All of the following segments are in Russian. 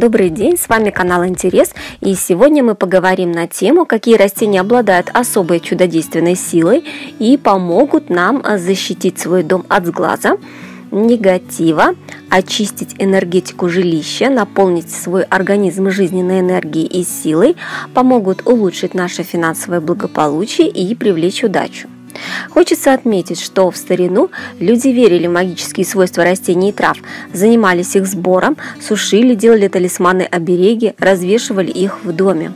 Добрый день, с вами канал Интерес, и сегодня мы поговорим на тему, какие растения обладают особой чудодейственной силой и помогут нам защитить свой дом от сглаза, негатива, очистить энергетику жилища, наполнить свой организм жизненной энергией и силой, помогут улучшить наше финансовое благополучие и привлечь удачу. Хочется отметить, что в старину люди верили в магические свойства растений и трав, занимались их сбором, сушили, делали талисманы-обереги, развешивали их в доме.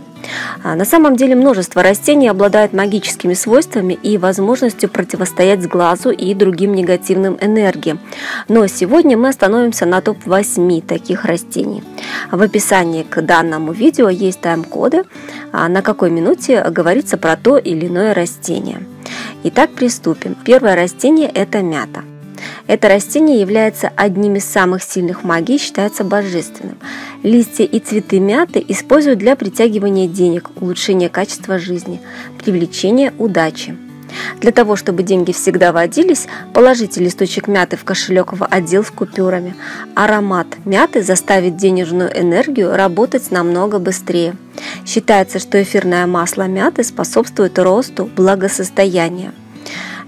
На самом деле множество растений обладают магическими свойствами и возможностью противостоять сглазу и другим негативным энергиям. Но сегодня мы остановимся на топ-8 таких растений. В описании к данному видео есть тайм-коды, на какой минуте говорится про то или иное растение. Итак, приступим. Первое растение – это мята. Это растение является одним из самых сильных в магии, считается божественным. Листья и цветы мяты используют для притягивания денег, улучшения качества жизни, привлечения удачи. Для того, чтобы деньги всегда водились, положите листочек мяты в кошелек в отдел с купюрами. Аромат мяты заставит денежную энергию работать намного быстрее. Считается, что эфирное масло мяты способствует росту благосостояния.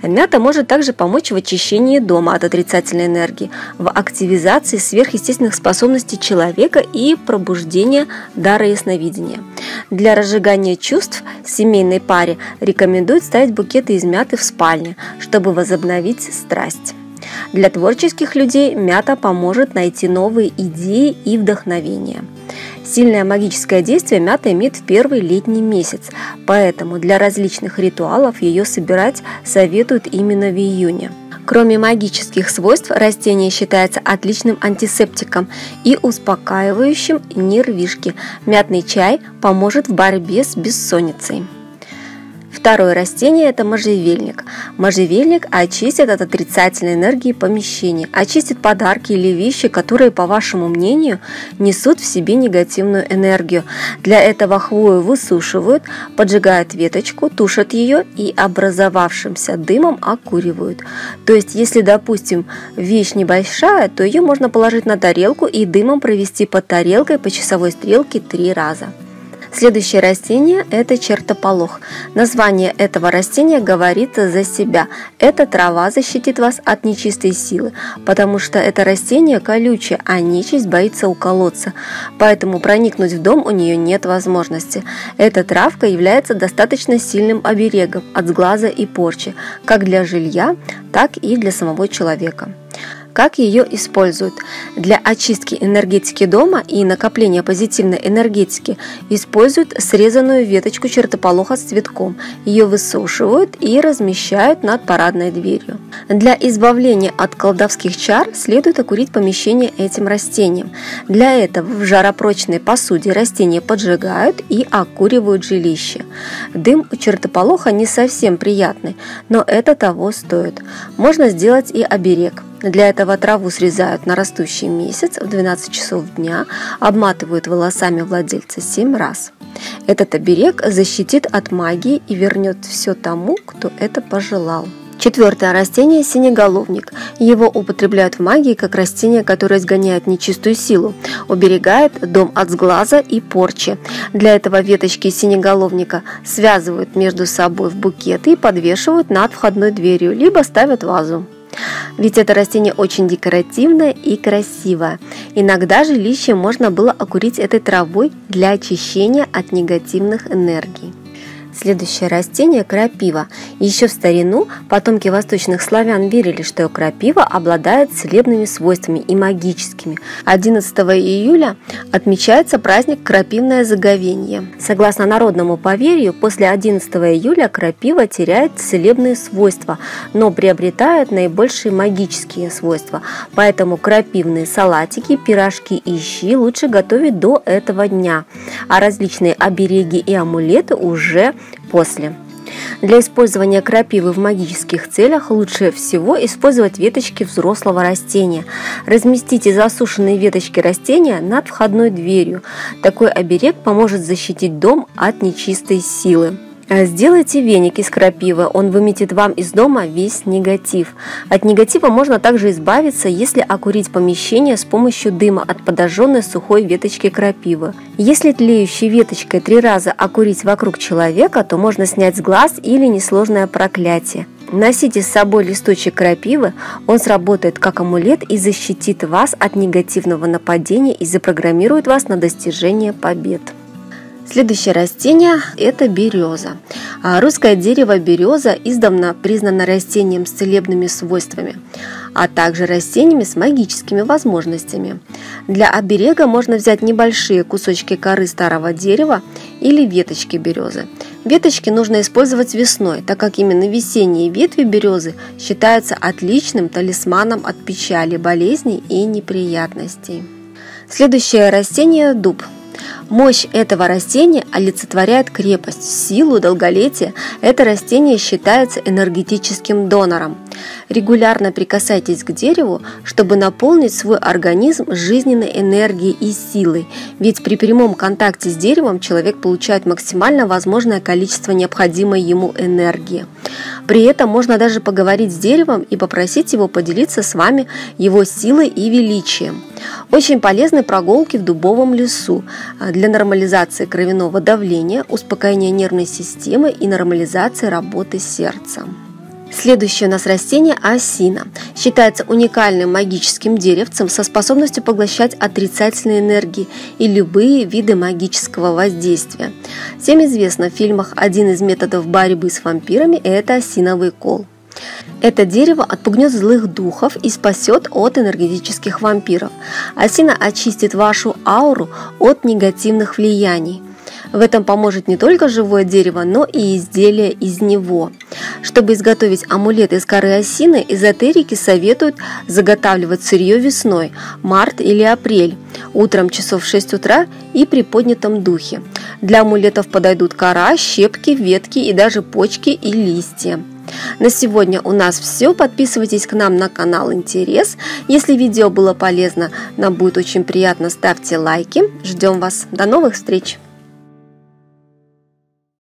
Мята может также помочь в очищении дома от отрицательной энергии, в активизации сверхъестественных способностей человека и пробуждении дара ясновидения. Для разжигания чувств семейной паре рекомендуют ставить букеты из мяты в спальне, чтобы возобновить страсть. Для творческих людей мята поможет найти новые идеи и вдохновение. Сильное магическое действие мята имеет в первый летний месяц, поэтому для различных ритуалов ее собирать советуют именно в июне. Кроме магических свойств, растение считается отличным антисептиком и успокаивающим нервишки. Мятный чай поможет в борьбе с бессонницей. Второе растение – это можжевельник. Можжевельник очистит от отрицательной энергии помещение, очистит подарки или вещи, которые, по вашему мнению, несут в себе негативную энергию. Для этого хвою высушивают, поджигают веточку, тушат ее и образовавшимся дымом окуривают. То есть, если, допустим, вещь небольшая, то ее можно положить на тарелку и дымом провести под тарелкой по часовой стрелке 3 раза. Следующее растение – это чертополох. Название этого растения говорит за себя. Эта трава защитит вас от нечистой силы, потому что это растение колючее, а нечисть боится уколоться, поэтому проникнуть в дом у нее нет возможности. Эта травка является достаточно сильным оберегом от сглаза и порчи, как для жилья, так и для самого человека. Как ее используют? Для очистки энергетики дома и накопления позитивной энергетики используют срезанную веточку чертополоха с цветком. Ее высушивают и размещают над парадной дверью. Для избавления от колдовских чар следует окурить помещение этим растением. Для этого в жаропрочной посуде растения поджигают и окуривают жилище. Дым у чертополоха не совсем приятный, но это того стоит. Можно сделать и оберег. Для этого траву срезают на растущий месяц в 12 часов дня, обматывают волосами владельца 7 раз. Этот оберег защитит от магии и вернет все тому, кто это пожелал. Четвертое растение – синеголовник. Его употребляют в магии как растение, которое изгоняет нечистую силу, уберегает дом от сглаза и порчи. Для этого веточки синеголовника связывают между собой в букеты и подвешивают над входной дверью, либо ставят вазу. Ведь это растение очень декоративное и красивое. Иногда жилище можно было окурить этой травой для очищения от негативных энергий. Следующее растение – крапива. Еще в старину потомки восточных славян верили, что крапива обладает целебными свойствами и магическими. 11 июля отмечается праздник крапивное заговение. Согласно народному поверью, после 11 июля крапива теряет целебные свойства, но приобретает наибольшие магические свойства. Поэтому крапивные салатики, пирожки и щи лучше готовить до этого дня, а различные обереги и амулеты уже после. Для использования крапивы в магических целях лучше всего использовать веточки взрослого растения. Разместите засушенные веточки растения над входной дверью. Такой оберег поможет защитить дом от нечистой силы. Сделайте веник из крапивы, он выметит вам из дома весь негатив. От негатива можно также избавиться, если окурить помещение с помощью дыма от подожженной сухой веточки крапивы. Если тлеющей веточкой 3 раза окурить вокруг человека, то можно снять с глаз или несложное проклятие. Носите с собой листочек крапивы, он сработает как амулет и защитит вас от негативного нападения и запрограммирует вас на достижение побед. Следующее растение – это береза. Русское дерево береза издавна признано растением с целебными свойствами, а также растениями с магическими возможностями. Для оберега можно взять небольшие кусочки коры старого дерева или веточки березы. Веточки нужно использовать весной, так как именно весенние ветви березы считаются отличным талисманом от печали, болезней и неприятностей. Следующее растение – дуб. Мощь этого растения олицетворяет крепость, силу, долголетие. Это растение считается энергетическим донором. Регулярно прикасайтесь к дереву, чтобы наполнить свой организм жизненной энергией и силой, ведь при прямом контакте с деревом человек получает максимально возможное количество необходимой ему энергии. При этом можно даже поговорить с деревом и попросить его поделиться с вами его силой и величием. Очень полезны прогулки в дубовом лесу для нормализации кровяного давления, успокоения нервной системы и нормализации работы сердца. Следующее у нас растение – осина. Считается уникальным магическим деревцем со способностью поглощать отрицательные энергии и любые виды магического воздействия. Всем известно в фильмах один из методов борьбы с вампирами – это осиновый кол. Это дерево отпугнет злых духов и спасет от энергетических вампиров. Осина очистит вашу ауру от негативных влияний. В этом поможет не только живое дерево, но и изделия из него. Чтобы изготовить амулет из коры осины, эзотерики советуют заготавливать сырье весной, март или апрель, утром часов в 6 утра и при поднятом духе. Для амулетов подойдут кора, щепки, ветки и даже почки и листья. На сегодня у нас все. Подписывайтесь к нам на канал Интерес. Если видео было полезно, нам будет очень приятно. Ставьте лайки. Ждем вас. До новых встреч!